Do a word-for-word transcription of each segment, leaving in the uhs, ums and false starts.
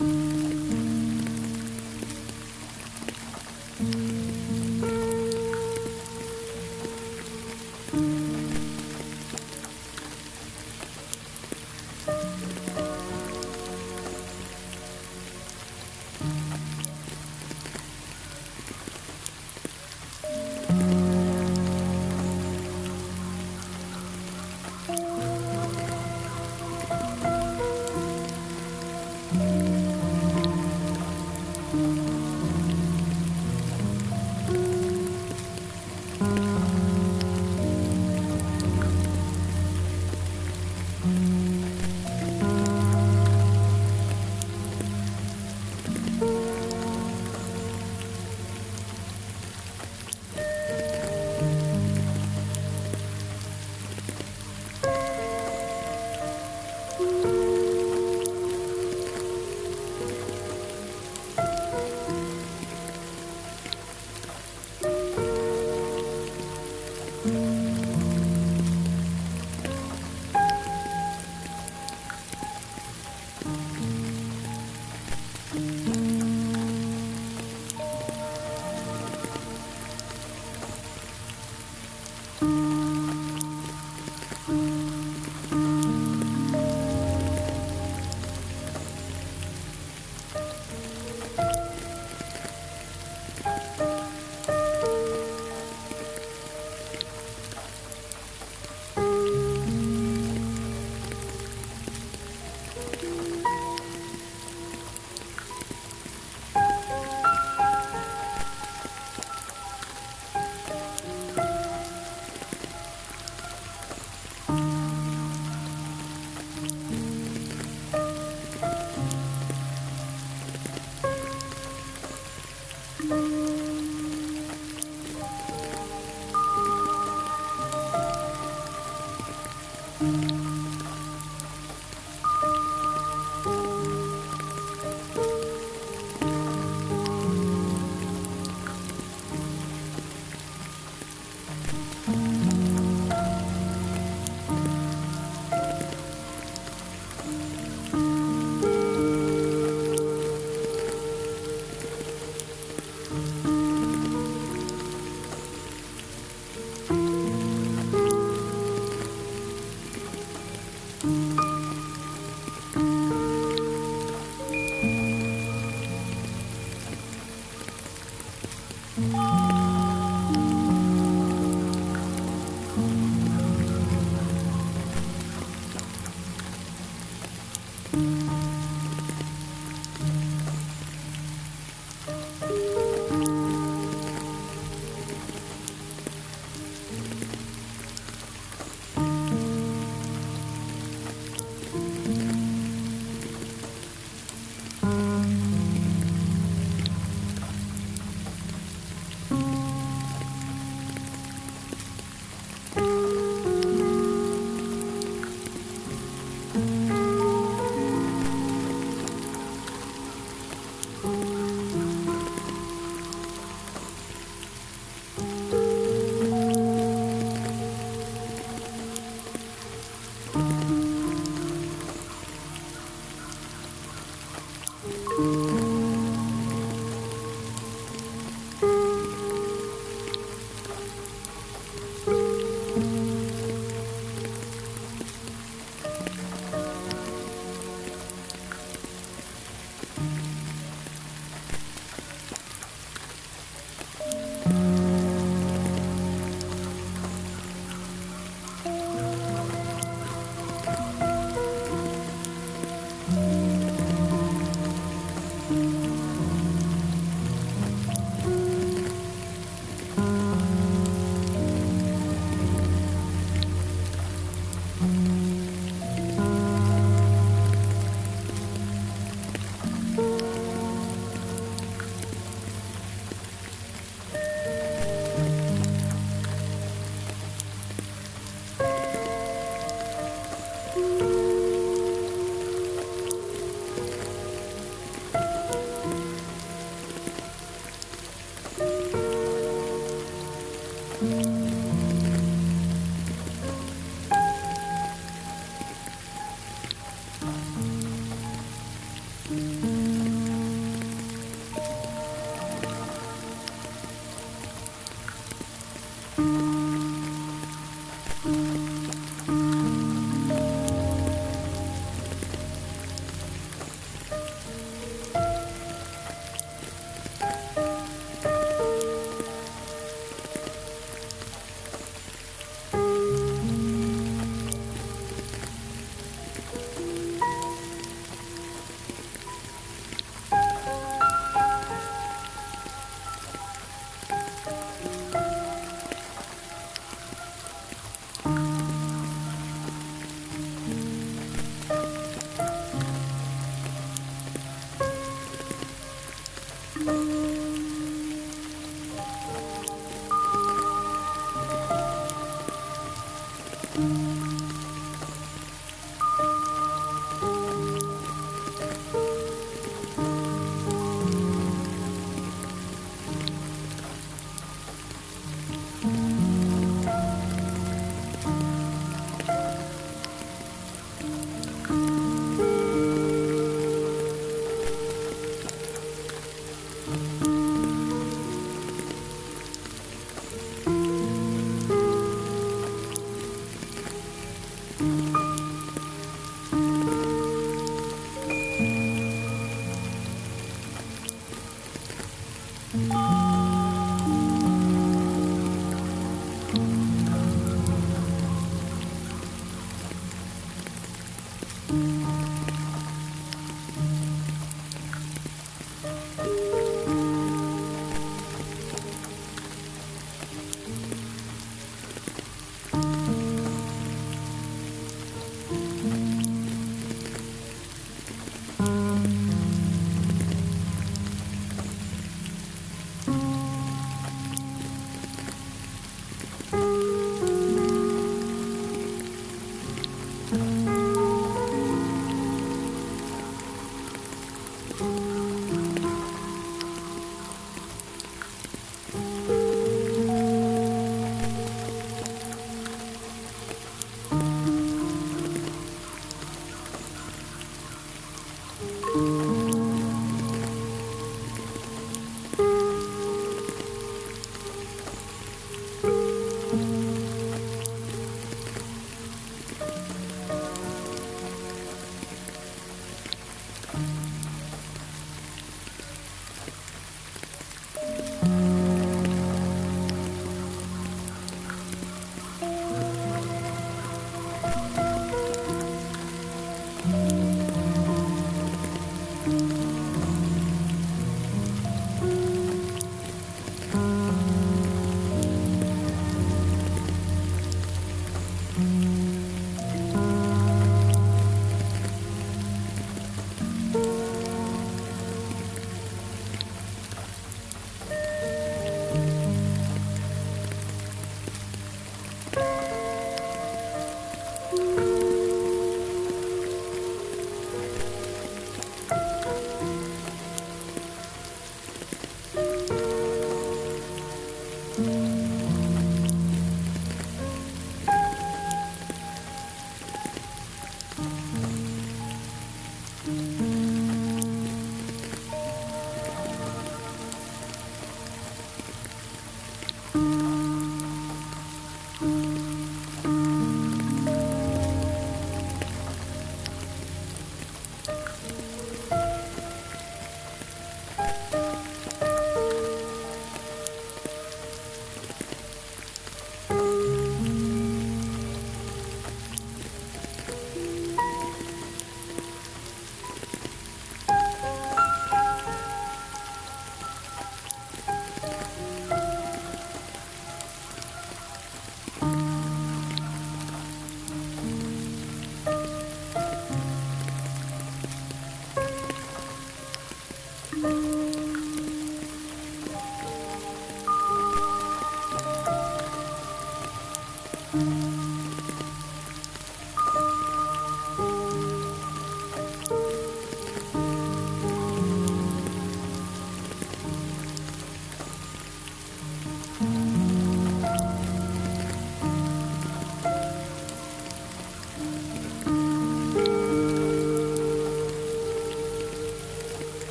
Thank mm-hmm. You.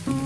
You.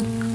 Music.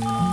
No.